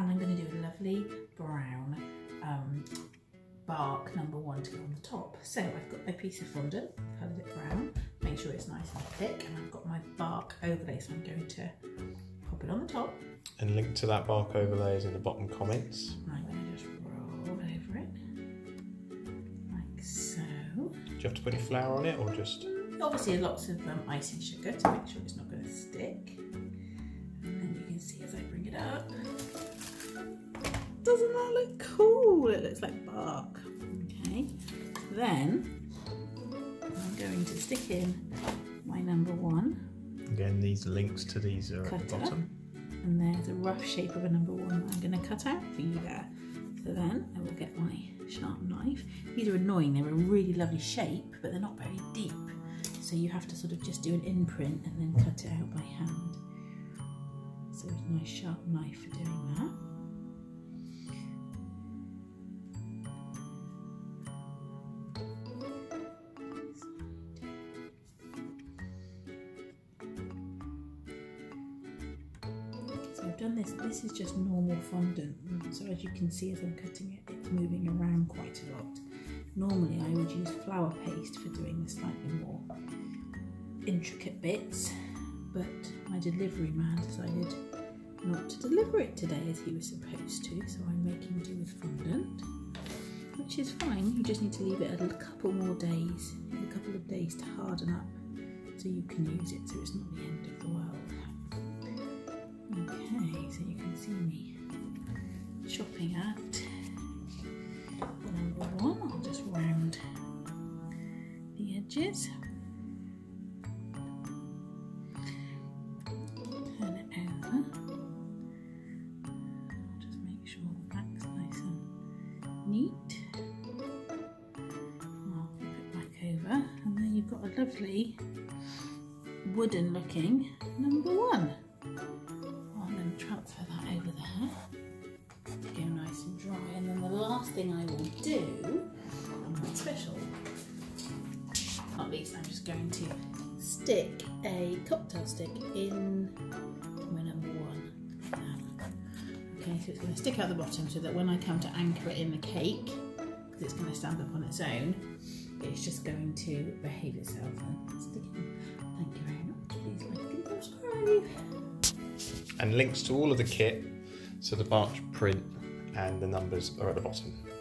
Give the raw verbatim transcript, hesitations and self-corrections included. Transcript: and I'm going to do a lovely brown um, bark number one to go on the top. So I've got my piece of fondant, coloured it brown, make sure it's nice and thick, and I've got my bark overlay, so I'm going to pop it on the top. And link to that bark overlay is in the bottom comments. I'm going to just roll over it, like so. Do you have to put any flour on it, or just...? Obviously lots of um, icing sugar to make sure it's not going to stick. And then you can see as I bring it up, doesn't that look cool? It looks like bark. Okay, then I'm going to stick in my number one. Again, these links to these are at the bottom. And there's a rough shape of a number one that I'm going to cut out for you there. So then I will get my sharp knife. These are annoying, they're a really lovely shape, but they're not very deep. So you have to sort of just do an imprint and then cut it out by hand. So it's a nice sharp knife for doing that. So I've done this, this is just normal fondant. So as you can see as I'm cutting it, it's moving around quite a lot. Normally I would use flour paste for doing the slightly more intricate bits, but my delivery man decided not to deliver it today as he was supposed to, so I'm making do with fondant, which is fine. You just need to leave it a couple more days, a couple of days to harden up so you can use it, so it's not the end of the world. Okay, so you can see me chopping out number one. I'll just round the edges, turn it over, I'll just make sure the back's nice and neat, I'll flip it back over, and then you've got a lovely wooden looking number one. Oh, I'm going to transfer that over there. Go nice and dry, and then the last thing I will do on my special, not least, I'm just going to stick a cocktail stick in my number one. Okay, so it's going to stick out the bottom so that when I come to anchor it in the cake, because it's going to stand up on its own, it's just going to behave itself and stick in. Thank you very much. Please like and subscribe. And links to all of the kit, so the bark print and the numbers are at the bottom.